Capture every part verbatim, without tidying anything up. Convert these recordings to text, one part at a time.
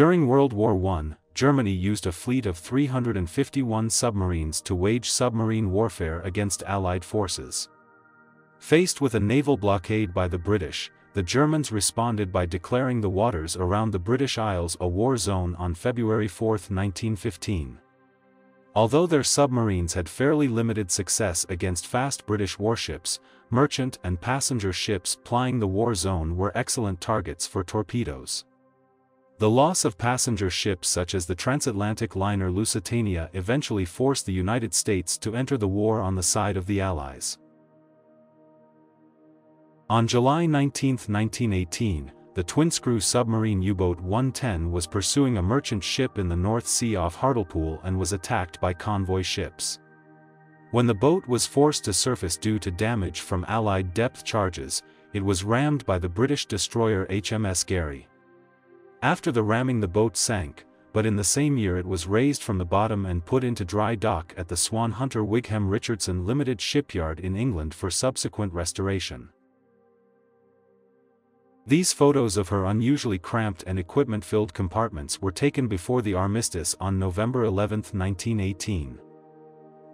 During World War One, Germany used a fleet of three hundred fifty-one submarines to wage submarine warfare against Allied forces. Faced with a naval blockade by the British, the Germans responded by declaring the waters around the British Isles a war zone on February fourth nineteen fifteen. Although their submarines had fairly limited success against fast British warships, merchant and passenger ships plying the war zone were excellent targets for torpedoes. The loss of passenger ships such as the transatlantic liner Lusitania eventually forced the United States to enter the war on the side of the Allies. On July nineteenth nineteen eighteen, the twin-screw submarine U boat one ten was pursuing a merchant ship in the North Sea off Hartlepool and was attacked by convoy ships. When the boat was forced to surface due to damage from Allied depth charges, it was rammed by the British destroyer H M S Garry. After the ramming, the boat sank, but in the same year it was raised from the bottom and put into dry dock at the Swan Hunter Wigham Richardson Limited shipyard in England for subsequent restoration. These photos of her unusually cramped and equipment-filled compartments were taken before the armistice on November eleventh nineteen eighteen.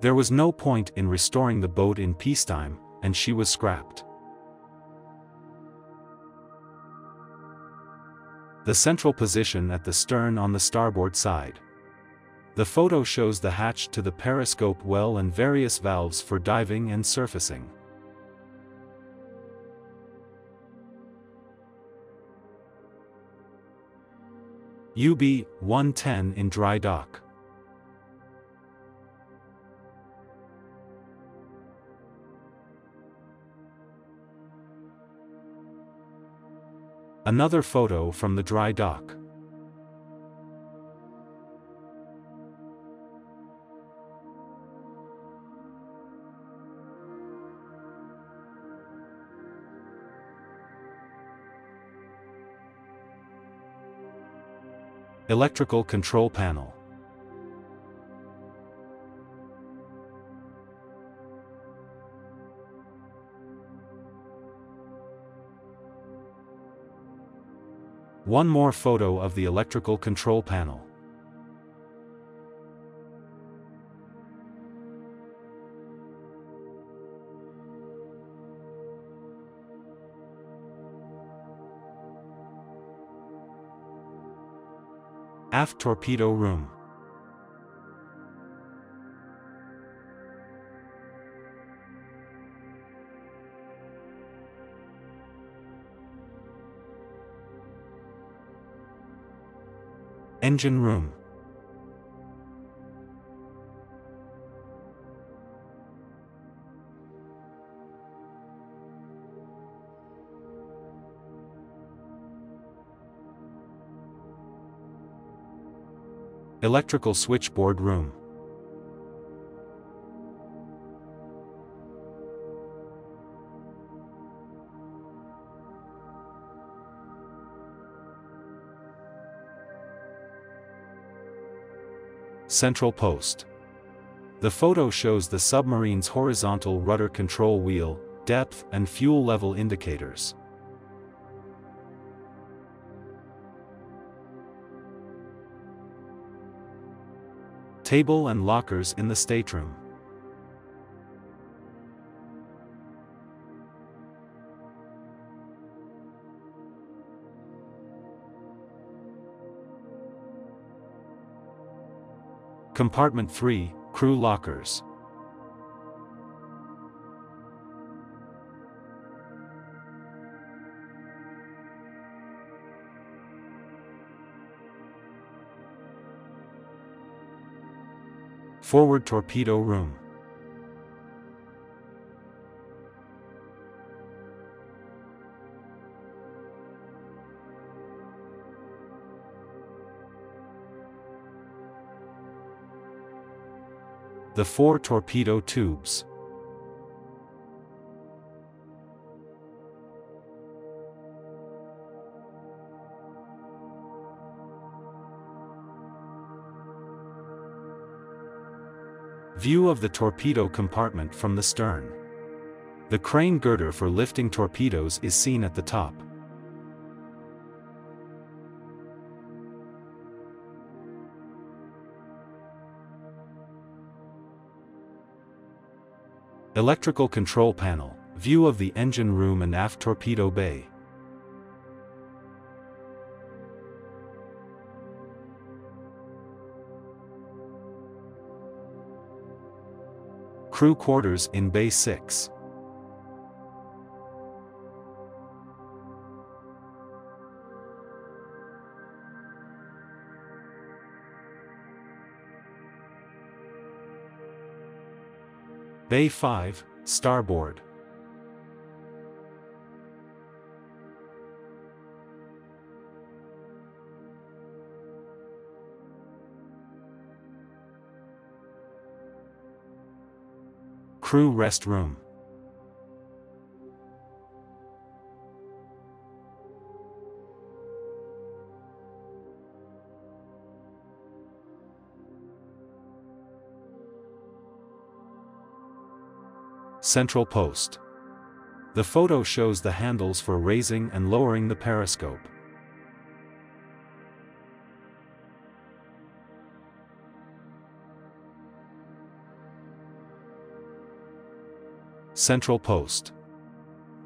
There was no point in restoring the boat in peacetime, and she was scrapped. The central position at the stern on the starboard side. The photo shows the hatch to the periscope well and various valves for diving and surfacing. U B one ten in dry dock. Another photo from the dry dock. Electrical control panel. One more photo of the electrical control panel. Aft torpedo room. Engine room. Electrical switchboard room. Central post. The photo shows the submarine's horizontal rudder control wheel, depth and fuel level indicators. Table and lockers in the stateroom. Compartment three, crew lockers. Forward torpedo room. The four torpedo tubes. View of the torpedo compartment from the stern. The crane girder for lifting torpedoes is seen at the top. Electrical control panel, view of the engine room and aft torpedo bay. Crew quarters in Bay six. Bay five, starboard. Crew rest room. Central post. The photo shows the handles for raising and lowering the periscope. Central post.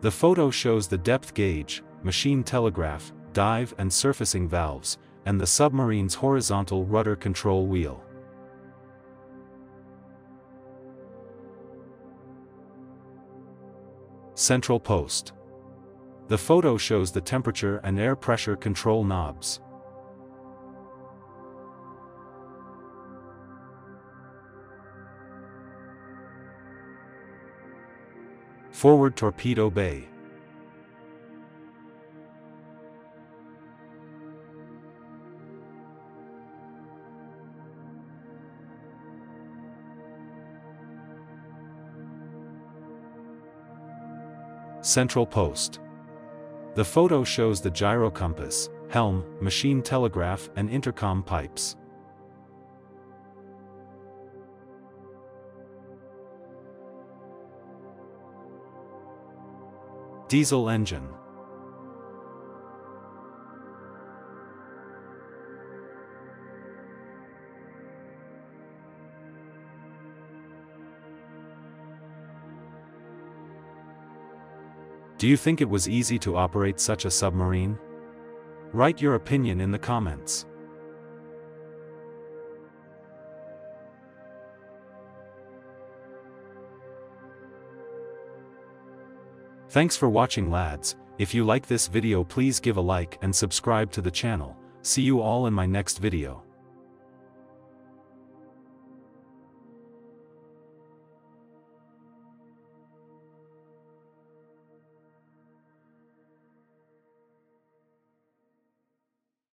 The photo shows the depth gauge, machine telegraph, dive and surfacing valves, and the submarine's horizontal rudder control wheel. Central post. The photo shows the temperature and air pressure control knobs. Forward torpedo bay. Central post. The photo shows the gyrocompass, helm, machine telegraph, and intercom pipes. Diesel engine. Do you think it was easy to operate such a submarine? Write your opinion in the comments. Thanks for watching, lads. If you like this video, please give a like and subscribe to the channel. See you all in my next video.